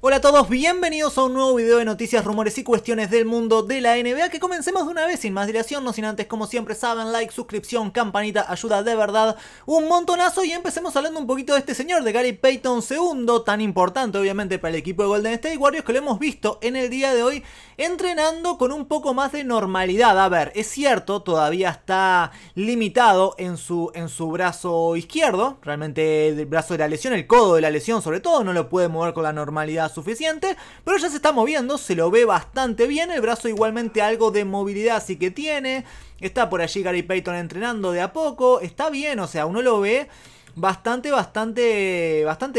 Hola a todos, bienvenidos a un nuevo video de noticias, rumores y cuestiones del mundo de la NBA. Que comencemos de una vez sin más dilación, no sin antes, como siempre saben, like, suscripción, campanita, ayuda de verdad un montonazo. Y empecemos hablando un poquito de este señor, de Gary Payton II, tan importante obviamente para el equipo de Golden State Warriors, que lo hemos visto en el día de hoy entrenando con un poco más de normalidad. A ver, es cierto, todavía está limitado en su brazo izquierdo, realmente el brazo de la lesión, el codo de la lesión sobre todo, no lo puede mover con la normalidad suficiente, pero ya se está moviendo, se lo ve bastante bien, el brazo igualmente algo de movilidad sí que tiene, está por allí Gary Payton entrenando de a poco, está bien, o sea, uno lo ve bastante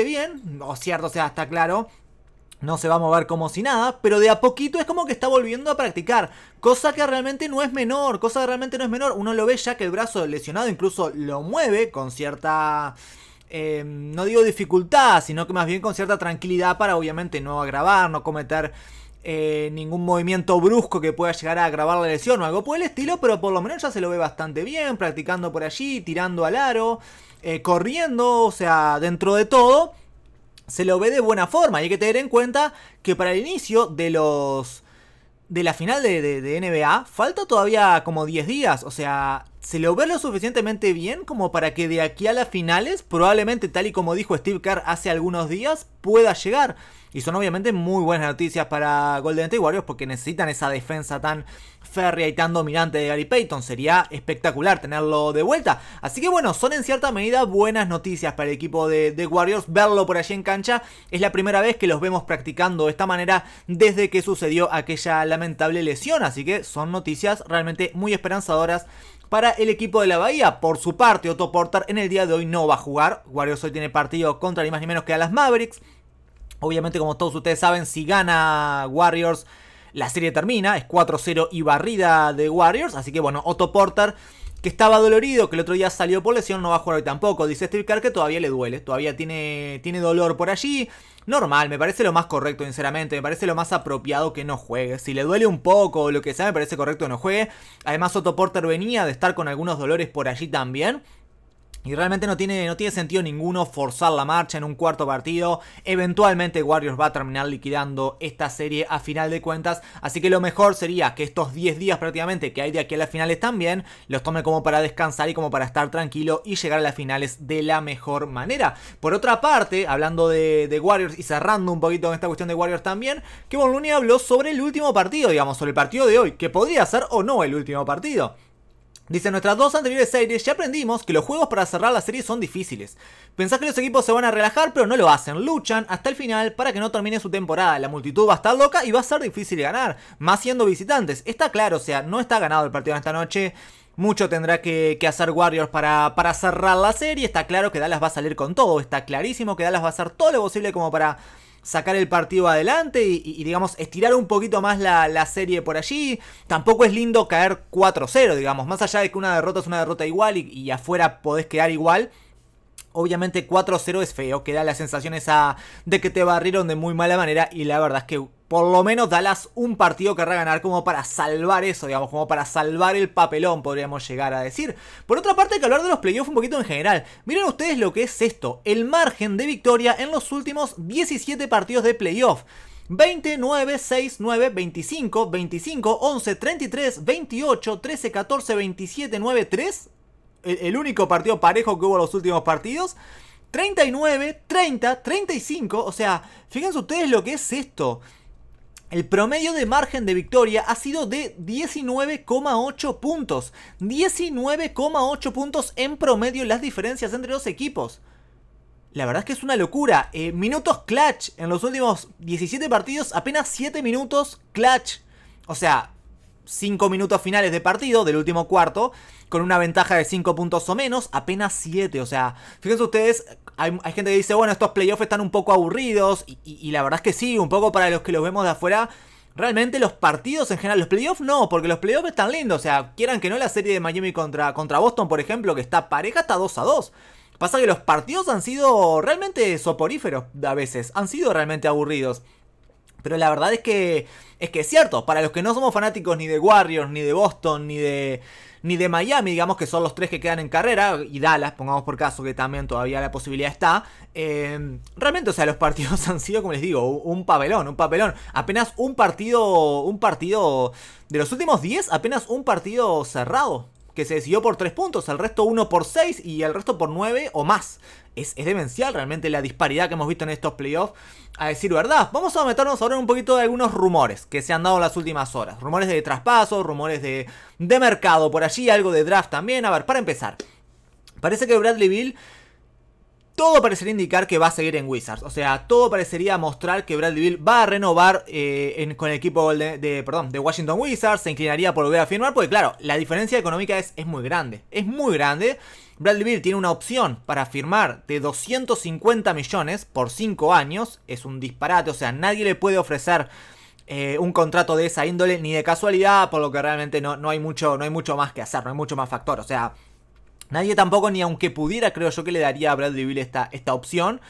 bien, o cierto, o sea, está claro. No se va a mover como si nada, pero de a poquito es como que está volviendo a practicar, cosa que realmente no es menor, uno lo ve ya que el brazo lesionado incluso lo mueve con cierta... no digo dificultad, sino que más bien con cierta tranquilidad para obviamente no agravar, no cometer ningún movimiento brusco que pueda llegar a agravar la lesión o algo por el estilo, pero por lo menos ya se lo ve bastante bien, practicando por allí, tirando al aro, corriendo, o sea, dentro de todo, se lo ve de buena forma. Y hay que tener en cuenta que para el inicio de la final de NBA falta todavía como 10 días, o sea... Se lo ve lo suficientemente bien como para que de aquí a las finales, probablemente tal y como dijo Steve Kerr hace algunos días, pueda llegar. Y son obviamente muy buenas noticias para Golden State Warriors porque necesitan esa defensa tan férrea y tan dominante de Gary Payton. Sería espectacular tenerlo de vuelta. Así que bueno, son en cierta medida buenas noticias para el equipo de Warriors. Verlo por allí en cancha es la primera vez que los vemos practicando de esta manera desde que sucedió aquella lamentable lesión. Así que son noticias realmente muy esperanzadoras para el equipo de la Bahía. Por su parte, Otto Porter en el día de hoy no va a jugar. Warriors hoy tiene partido contra ni más ni menos que a las Mavericks. Obviamente, como todos ustedes saben, si gana Warriors, la serie termina. Es 4-0 y barrida de Warriors. Así que bueno, Otto Porter, que estaba dolorido, que el otro día salió por lesión, no va a jugar hoy tampoco. Dice Steve Kerr que todavía le duele, todavía tiene dolor por allí. Normal, me parece lo más correcto, sinceramente, me parece lo más apropiado que no juegue. Si le duele un poco o lo que sea, me parece correcto que no juegue. Además, Otto Porter venía de estar con algunos dolores por allí también. Y realmente no tiene sentido ninguno forzar la marcha en un cuarto partido. Eventualmente Warriors va a terminar liquidando esta serie a final de cuentas. Así que lo mejor sería que estos 10 días prácticamente que hay de aquí a las finales también, los tome como para descansar y como para estar tranquilo y llegar a las finales de la mejor manera. Por otra parte, hablando de Warriors y cerrando un poquito con esta cuestión de Warriors también, Kevon Looney habló sobre el último partido, digamos, sobre el partido de hoy, que podría ser o no el último partido. Dice, en nuestras dos anteriores series ya aprendimos que los juegos para cerrar la serie son difíciles. Pensás que los equipos se van a relajar, pero no lo hacen. Luchan hasta el final para que no termine su temporada. La multitud va a estar loca y va a ser difícil ganar, más siendo visitantes. Está claro, o sea, no está ganado el partido en esta noche. Mucho tendrá que hacer Warriors para cerrar la serie. Está claro que Dallas va a salir con todo. Está clarísimo que Dallas va a hacer todo lo posible como para sacar el partido adelante y digamos, estirar un poquito más la serie por allí. Tampoco es lindo caer 4-0, digamos. Más allá de que una derrota es una derrota igual y afuera podés quedar igual. Obviamente 4-0 es feo, que da la sensación esa de que te barrieron de muy mala manera. Y la verdad es que por lo menos Dallas un partido querrá ganar como para salvar eso, digamos, como para salvar el papelón, podríamos llegar a decir. Por otra parte, hay que hablar de los playoffs un poquito en general. Miren ustedes lo que es esto, el margen de victoria en los últimos 17 partidos de playoff. 20, 9, 6, 9, 25, 25, 11, 33, 28, 13, 14, 27, 9, 3... El único partido parejo que hubo en los últimos partidos. 39, 30, 35. O sea, fíjense ustedes lo que es esto. El promedio de margen de victoria ha sido de 19,8 puntos. 19,8 puntos en promedio las diferencias entre los equipos. La verdad es que es una locura. Minutos clutch. En los últimos 17 partidos apenas 7 minutos clutch. O sea... 5 minutos finales de partido, del último cuarto, con una ventaja de 5 puntos o menos, apenas 7, o sea, fíjense ustedes, hay gente que dice, bueno, estos playoffs están un poco aburridos, y la verdad es que sí, un poco para los que los vemos de afuera, realmente los partidos en general, los playoffs no, porque los playoffs están lindos, o sea, quieran que no, la serie de Miami contra Boston, por ejemplo, que está pareja, está 2-2, pasa que los partidos han sido realmente soporíferos a veces, han sido realmente aburridos. Pero la verdad es que es cierto, para los que no somos fanáticos ni de Warriors, ni de Boston, ni de Miami, digamos que son los tres que quedan en carrera, y Dallas, pongamos por caso, que también todavía la posibilidad está, realmente, o sea, los partidos han sido, como les digo, un papelón, apenas un partido, de los últimos 10, apenas un partido cerrado, que se decidió por 3 puntos, el resto 1 por 6 y el resto por 9 o más. Es demencial realmente la disparidad que hemos visto en estos playoffs, a decir verdad. Vamos a meternos ahora en un poquito de algunos rumores que se han dado en las últimas horas. Rumores de traspasos, rumores de mercado por allí, algo de draft también. A ver, para empezar, parece que Bradley Beal, todo parecería indicar que va a seguir en Wizards. O sea, todo parecería mostrar que Bradley Beal va a renovar con el equipo de Washington Wizards. Se inclinaría por volver a firmar porque, claro, la diferencia económica es muy grande. Es muy grande. Bradley Beal tiene una opción para firmar de 250 millones por 5 años. Es un disparate. O sea, nadie le puede ofrecer un contrato de esa índole ni de casualidad, por lo que realmente no hay mucho más que hacer. No hay mucho más factor. O sea, nadie tampoco, ni aunque pudiera, creo yo, que le daría a Bradley Beal esta opción.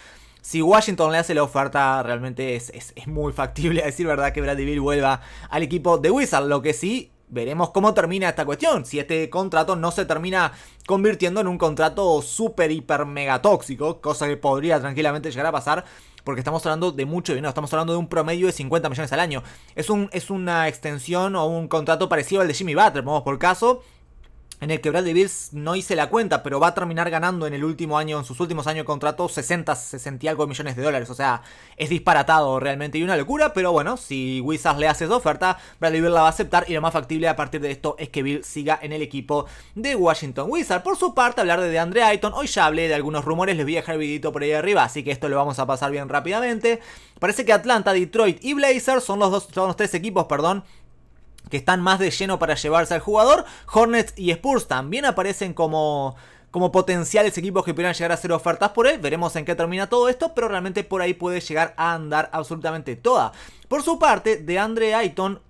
Si Washington le hace la oferta, realmente es muy factible, a decir verdad, que Bradley Beal vuelva al equipo de Wizards. Lo que sí, veremos cómo termina esta cuestión. Si este contrato no se termina convirtiendo en un contrato súper, hiper, mega tóxico, cosa que podría tranquilamente llegar a pasar, porque estamos hablando de mucho dinero, estamos hablando de un promedio de 50 millones al año. Es una extensión o un contrato parecido al de Jimmy Butler, vamos por caso, en el que Bradley Beal, no hice la cuenta, pero va a terminar ganando en el último año, en sus últimos años de contrato, 60 y algo millones de dólares. O sea, es disparatado realmente y una locura. Pero bueno, si Wizards le hace esa oferta, Bradley Beal la va a aceptar. Y lo más factible a partir de esto es que Beal siga en el equipo de Washington Wizards. Por su parte, hablar de DeAndre Ayton. Hoy ya hablé de algunos rumores, les voy a dejar el videito por ahí arriba, así que esto lo vamos a pasar bien rápidamente. Parece que Atlanta, Detroit y Blazers son los tres equipos, perdón, que están más de lleno para llevarse al jugador. Hornets y Spurs también aparecen como potenciales equipos que pudieran llegar a hacer ofertas por él. Veremos en qué termina todo esto, pero realmente por ahí puede llegar a andar absolutamente toda. Por su parte, DeAndre Ayton,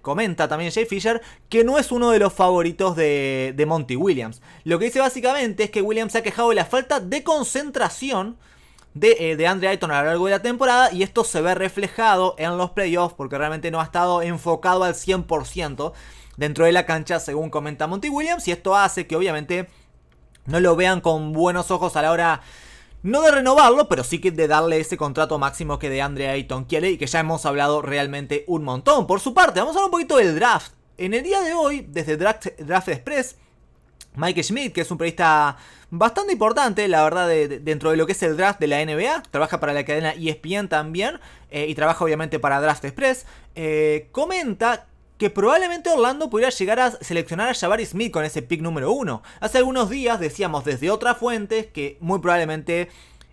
comenta también Jay Fisher, que no es uno de los favoritos de Monty Williams. Lo que dice básicamente es que Williams se ha quejado de la falta de concentración de Andre Ayton a lo largo de la temporada, y esto se ve reflejado en los playoffs porque realmente no ha estado enfocado al 100% dentro de la cancha, según comenta Monty Williams, y esto hace que obviamente no lo vean con buenos ojos a la hora, no de renovarlo, pero sí que de darle ese contrato máximo que DeAndre Ayton quiere y que ya hemos hablado realmente un montón. Por su parte, vamos a hablar un poquito del draft. En el día de hoy, desde Draft Express, Mike Schmidt, que es un periodista bastante importante, la verdad, dentro de lo que es el draft de la NBA, trabaja para la cadena ESPN también, y trabaja obviamente para Draft Express, comenta que probablemente Orlando pudiera llegar a seleccionar a Jabari Smith con ese pick número 1. Hace algunos días decíamos desde otras fuentes que muy probablemente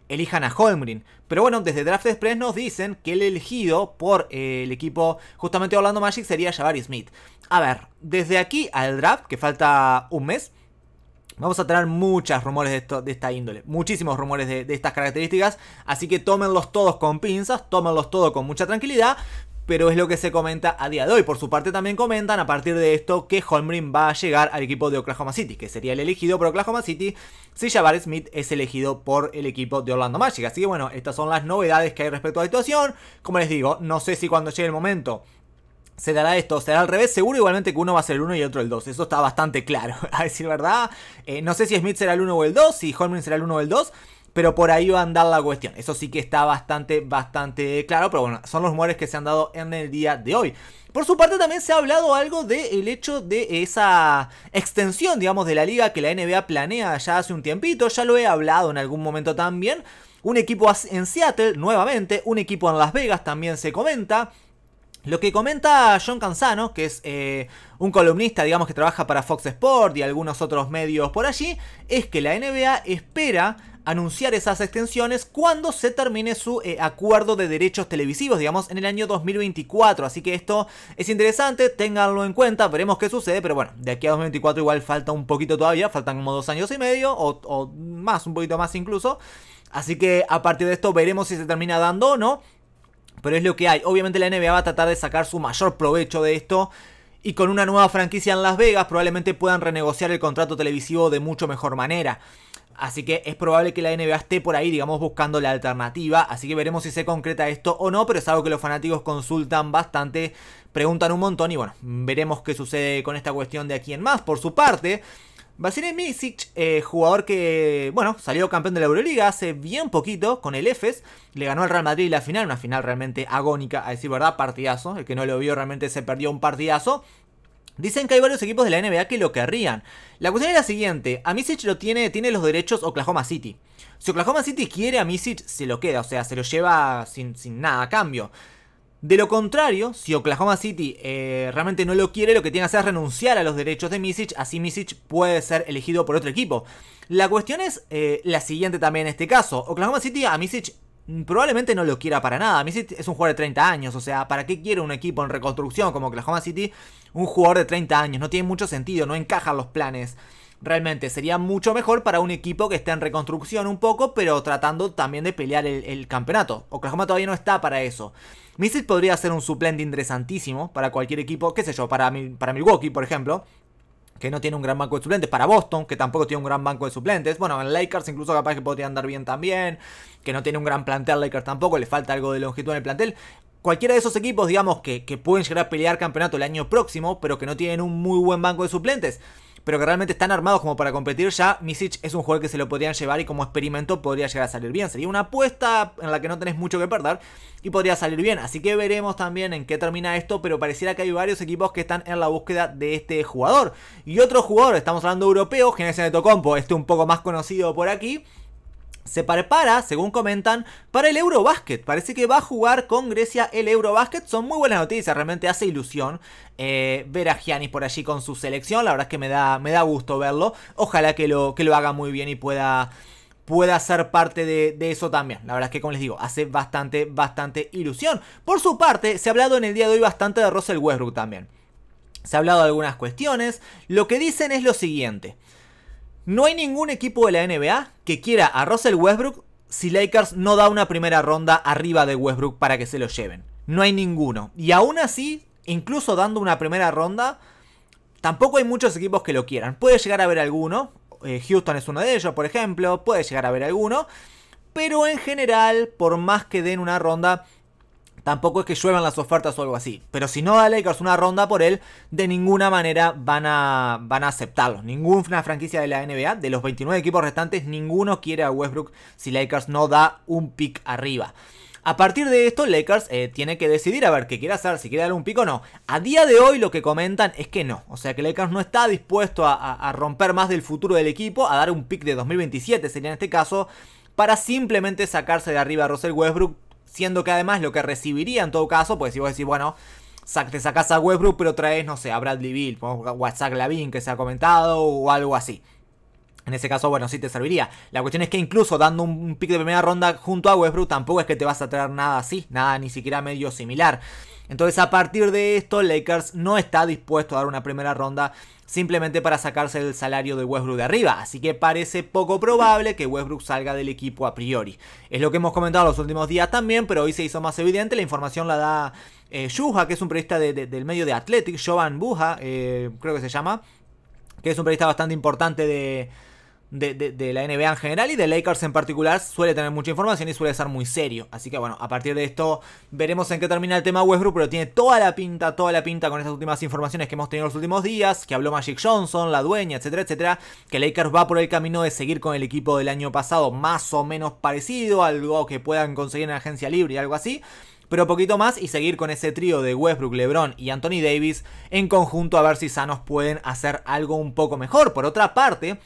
elijan a Holmgren, pero bueno, desde Draft Express nos dicen que el elegido por el equipo justamente Orlando Magic sería Jabari Smith. A ver, desde aquí al draft, que falta un mes, vamos a tener muchos rumores de esta índole, muchísimos rumores de estas características, así que tómenlos todos con pinzas, tómenlos todos con mucha tranquilidad, pero es lo que se comenta a día de hoy. Por su parte también comentan a partir de esto que Holmgren va a llegar al equipo de Oklahoma City, que sería el elegido por Oklahoma City si Jabari Smith es elegido por el equipo de Orlando Magic. Así que bueno, estas son las novedades que hay respecto a la situación. Como les digo, no sé si cuando llegue el momento se dará esto, será al revés, seguro igualmente que uno va a ser el 1 y otro el 2, eso está bastante claro, a decir verdad. No sé si Smith será el 1 o el 2, si Holmgren será el 1 o el 2, pero por ahí va a andar la cuestión, eso sí que está bastante claro, pero bueno, son los rumores que se han dado en el día de hoy. Por su parte también se ha hablado algo del hecho de esa extensión, digamos, de la liga que la NBA planea ya hace un tiempito, ya lo he hablado en algún momento también, un equipo en Seattle nuevamente, un equipo en Las Vegas también se comenta. Lo que comenta John Canzano, que es un columnista, digamos, que trabaja para Fox Sports y algunos otros medios por allí, es que la NBA espera anunciar esas extensiones cuando se termine su acuerdo de derechos televisivos, digamos, en el año 2024. Así que esto es interesante, ténganlo en cuenta, veremos qué sucede, pero bueno, de aquí a 2024 igual falta un poquito todavía, faltan como 2 años y medio o más, un poquito más incluso. Así que a partir de esto veremos si se termina dando o no. Pero es lo que hay. Obviamente la NBA va a tratar de sacar su mayor provecho de esto y con una nueva franquicia en Las Vegas probablemente puedan renegociar el contrato televisivo de mucho mejor manera. Así que es probable que la NBA esté por ahí, digamos, buscando la alternativa. Así que veremos si se concreta esto o no, pero es algo que los fanáticos consultan bastante, preguntan un montón y bueno, veremos qué sucede con esta cuestión de aquí en más. Por su parte, Vasilije Micic, jugador que, bueno, salió campeón de la Euroliga hace bien poquito con el Efes, le ganó al Real Madrid la final, una final realmente agónica, a decir verdad, partidazo, el que no lo vio realmente se perdió un partidazo. Dicen que hay varios equipos de la NBA que lo querrían. La cuestión es la siguiente, a Micic lo tiene los derechos Oklahoma City. Si Oklahoma City quiere a Micic, se lo queda, o sea, se lo lleva sin nada a cambio. De lo contrario, si Oklahoma City realmente no lo quiere, lo que tiene que hacer es renunciar a los derechos de Micic, así Micic puede ser elegido por otro equipo. La cuestión es la siguiente también en este caso, Oklahoma City a Micic probablemente no lo quiera para nada. Micic es un jugador de 30 años, o sea, ¿para qué quiere un equipo en reconstrucción como Oklahoma City un jugador de 30 años? No tiene mucho sentido, no encajan los planes. Realmente sería mucho mejor para un equipo que esté en reconstrucción un poco, pero tratando también de pelear el campeonato. Oklahoma todavía no está para eso. Micic podría ser un suplente interesantísimo para cualquier equipo, qué sé yo, para Milwaukee, por ejemplo, que no tiene un gran banco de suplentes, para Boston, que tampoco tiene un gran banco de suplentes, bueno, en Lakers incluso capaz que podría andar bien también, que no tiene un gran plantel Lakers tampoco, le falta algo de longitud en el plantel. Cualquiera de esos equipos, digamos, que pueden llegar a pelear campeonato el año próximo, pero que no tienen un muy buen banco de suplentes, pero que realmente están armados como para competir ya, Micic es un jugador que se lo podrían llevar y como experimento podría llegar a salir bien. Sería una apuesta en la que no tenés mucho que perder y podría salir bien. Así que veremos también en qué termina esto, pero pareciera que hay varios equipos que están en la búsqueda de este jugador. Y otro jugador, estamos hablando europeo, Giannis Antetokounmpo, este un poco más conocido por aquí, se prepara, según comentan, para el Eurobasket. Parece que va a jugar con Grecia el Eurobasket. Son muy buenas noticias, realmente hace ilusión ver a Giannis por allí con su selección. La verdad es que me da gusto verlo. Ojalá que lo haga muy bien y pueda ser parte de eso también. La verdad es que, como les digo, hace bastante ilusión. Por su parte, se ha hablado en el día de hoy bastante de Russell Westbrook también. Se ha hablado de algunas cuestiones. Lo que dicen es lo siguiente. No hay ningún equipo de la NBA que quiera a Russell Westbrook si Lakers no da una primera ronda arriba de Westbrook para que se lo lleven. No hay ninguno. Y aún así, incluso dando una primera ronda, tampoco hay muchos equipos que lo quieran. Puede llegar a haber alguno. Houston es uno de ellos, por ejemplo. Puede llegar a haber alguno. Pero en general, por más que den una ronda, tampoco es que lluevan las ofertas o algo así. Pero si no da Lakers una ronda por él, de ninguna manera van a aceptarlo. Ninguna franquicia de la NBA, de los 29 equipos restantes, ninguno quiere a Westbrook si Lakers no da un pick arriba. A partir de esto, Lakers tiene que decidir a ver qué quiere hacer, si quiere darle un pick o no. A día de hoy lo que comentan es que no. O sea que Lakers no está dispuesto a romper más del futuro del equipo, a dar un pick de 2027 sería en este caso, para simplemente sacarse de arriba a Russell Westbrook. Siendo que además lo que recibiría en todo caso, pues si vos decís, bueno, te sacás a Westbrook pero traes, no sé, a Bradley Beal o a Zach Lavine que se ha comentado o algo así. En ese caso, bueno, sí te serviría. La cuestión es que incluso dando un pick de primera ronda junto a Westbrook tampoco es que te vas a traer nada así, nada ni siquiera medio similar. Entonces a partir de esto Lakers no está dispuesto a dar una primera ronda simplemente para sacarse el salario de Westbrook de arriba. Así que parece poco probable que Westbrook salga del equipo a priori. Es lo que hemos comentado los últimos días también, pero hoy se hizo más evidente. La información la da Buha, que es un periodista del medio de Athletic, Jovan Buha, creo que se llama, que es un periodista bastante importante de la NBA en general y de Lakers en particular, suele tener mucha información y suele ser muy serio. Así que bueno, a partir de esto veremos en qué termina el tema Westbrook, pero tiene toda la pinta con estas últimas informaciones que hemos tenido los últimos días, que habló Magic Johnson, la dueña, etcétera, etcétera, que Lakers va por el camino de seguir con el equipo del año pasado más o menos parecido, algo que puedan conseguir en la agencia libre y algo así, pero poquito más y seguir con ese trío de Westbrook, LeBron y Anthony Davis en conjunto a ver si sanos pueden hacer algo un poco mejor. Por otra parte,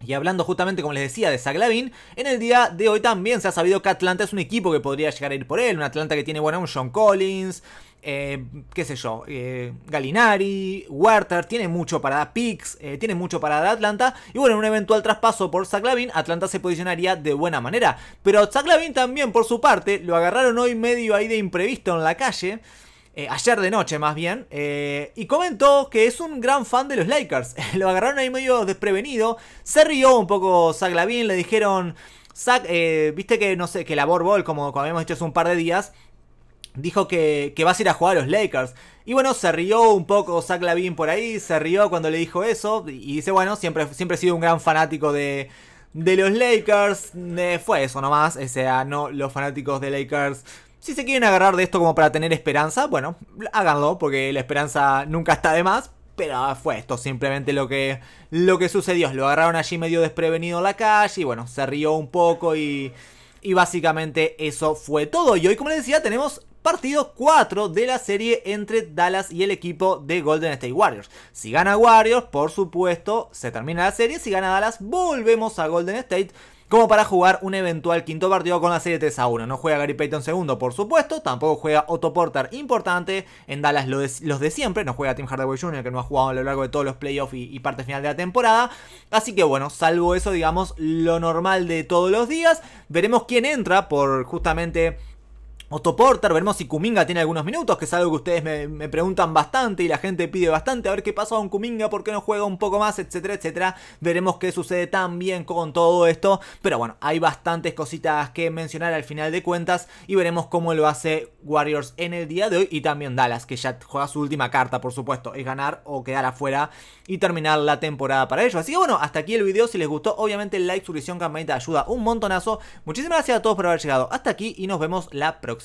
y hablando justamente, como les decía, de Zach Lavine, en el día de hoy también se ha sabido que Atlanta es un equipo que podría llegar a ir por él. Un Atlanta que tiene, bueno, un John Collins, qué sé yo, Gallinari, Werther, tiene mucho para dar picks, tiene mucho para dar Atlanta. Y bueno, en un eventual traspaso por Zach Lavine, Atlanta se posicionaría de buena manera. Pero Zach Lavine también, por su parte, lo agarraron hoy medio ahí de imprevisto en la calle. Ayer de noche más bien, y comentó que es un gran fan de los Lakers. Lo agarraron ahí medio desprevenido, se rió un poco Zach Lavine, le dijeron, Zach, viste que, no sé, que la Borbol, como habíamos dicho hace un par de días, dijo que vas a ir a jugar a los Lakers. Y bueno, se rió un poco Zach Lavine por ahí, se rió cuando le dijo eso. Y dice, bueno, siempre he sido un gran fanático de los Lakers. Fue eso nomás, o sea, no, los fanáticos de Lakers, si se quieren agarrar de esto como para tener esperanza, bueno, háganlo, porque la esperanza nunca está de más. Pero fue esto simplemente lo que sucedió. Lo agarraron allí medio desprevenido en la calle y bueno, se rió un poco y básicamente eso fue todo. Y hoy, como les decía, tenemos partido 4 de la serie entre Dallas y el equipo de Golden State Warriors. Si gana Warriors, por supuesto, se termina la serie. Si gana Dallas, volvemos a Golden State como para jugar un eventual quinto partido con la serie 3-1. No juega Gary Payton II, por supuesto. Tampoco juega Otto Porter, importante. En Dallas los de siempre. No juega Tim Hardaway Jr., que no ha jugado a lo largo de todos los playoffs y parte final de la temporada. Así que bueno, salvo eso, digamos, lo normal de todos los días. Veremos quién entra por justamente Otto Porter, veremos si Kuminga tiene algunos minutos, que es algo que ustedes me preguntan bastante y la gente pide bastante, a ver qué pasó con Kuminga, por qué no juega un poco más, etcétera, etcétera. Veremos qué sucede también con todo esto, pero bueno, hay bastantes cositas que mencionar al final de cuentas y veremos cómo lo hace Warriors en el día de hoy y también Dallas, que ya juega su última carta, por supuesto, es ganar o quedar afuera y terminar la temporada para ellos. Así que bueno, hasta aquí el video, si les gustó, obviamente like, suscripción, campanita, ayuda un montonazo. Muchísimas gracias a todos por haber llegado hasta aquí y nos vemos la próxima.